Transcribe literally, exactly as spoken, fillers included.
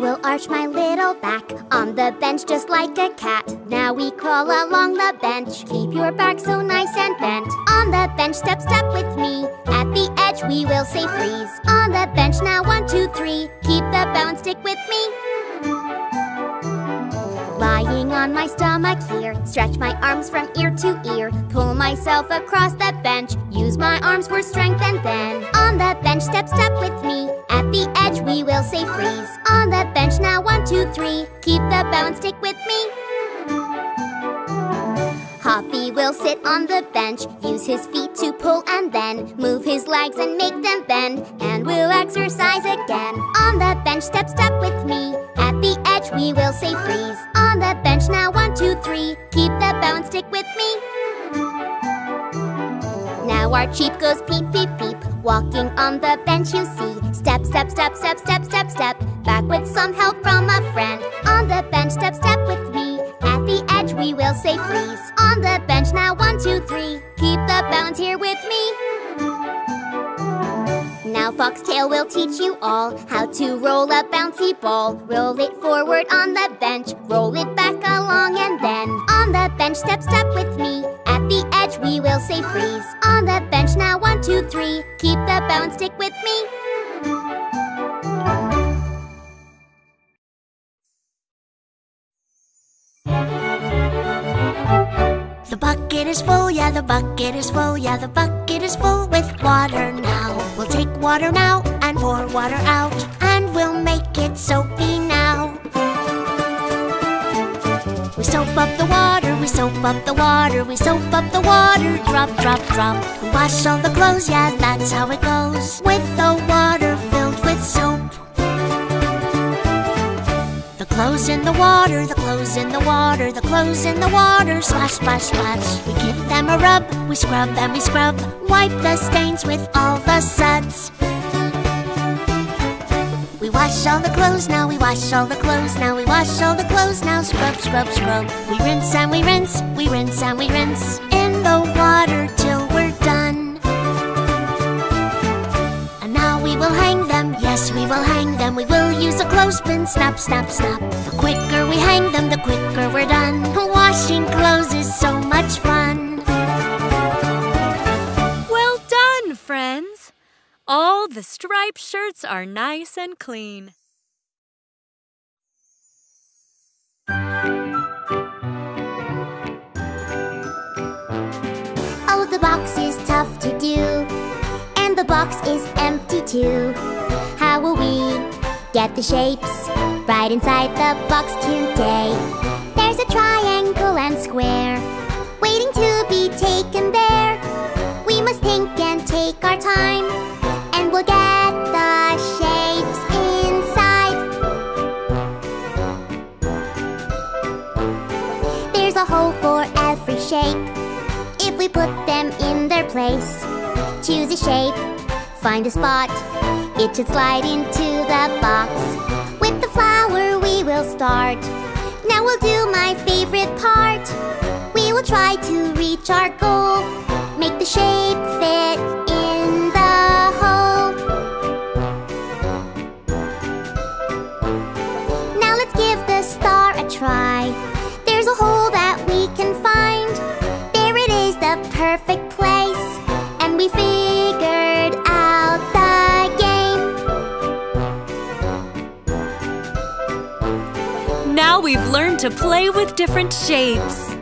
will arch my little back on the bench just like a cat. Now we crawl along the bench. Keep your back so nice and bent. On the bench, step, step with me. At the edge, we will say freeze. On the bench, now one, two, three. Keep the balance, stick with me. Lying on my stomach here, stretch my arms from ear to ear. Pull myself across the bench, use my arms for strength and then. On the bench, step, step with me. At the edge, we will say freeze. On the bench, now one, two, three. Keep the balance, stick with me. Hoppy will sit on the bench, use his feet to pull and then move his legs and make them bend, and we'll exercise again. On the bench, step, step with me. At the edge, we will say freeze. On the bench, now one, two, three. Keep the balance, stick with me. Now our Cheep goes peep, peep, peep. Walking on the bench, you see. Step, step, step, step, step, step, step. Back with some help from a friend. On the bench, step, step with me. At the edge, we will say freeze. On the bench, now one, two, three. Keep the balance here with me. Now Foxtail will teach you all how to roll a bouncy ball. Roll it forward on the bench. Roll it back along and then. On the bench, step, step with me. At the edge, we will say freeze. On the bench, now one, two, three. Keep the balance, stick with me. The bucket is full, yeah, the bucket is full, yeah, the bucket is full with water now. We'll take water now and pour water out, and we'll make it soapy now. We soap up the water, we soap up the water, we soap up the water, drop, drop, drop. We wash all the clothes, yeah, that's how it goes, with the water filled with soap. The clothes in the water, the clothes in the water, the clothes in the water, splash, splash, splash. We give them a rub, we scrub them, we scrub, wipe the stains with all the suds. We wash all the clothes now, we wash all the clothes now, we wash all the clothes now, scrub, scrub, scrub. We rinse and we rinse, we rinse and we rinse, in the water till we're done. And now we will hang them, yes, we will hang them, we will use a clothespin, snap, snap, snap. The quicker we hang them, the quicker we're done. Washing clothes is so much fun. Well done, friends! All the striped shirts are nice and clean. Oh, the box is tough to do, and the box is empty too. How will we get the shapes right inside the box today? There's a triangle and square waiting to be taken there. We must think and take our time, and we'll get the shapes inside. There's a hole for every shape if we put them in their place. Choose a shape, find a spot, it should slide into the box. With the flower we will start. Now we'll do my favorite part. We will try to reach our goal. Make the shape fit in the hole. Now let's give the star a try. There's a hole that we can find. There it is, the perfect place. And we figured out the game. Now we've learned to play with different shapes.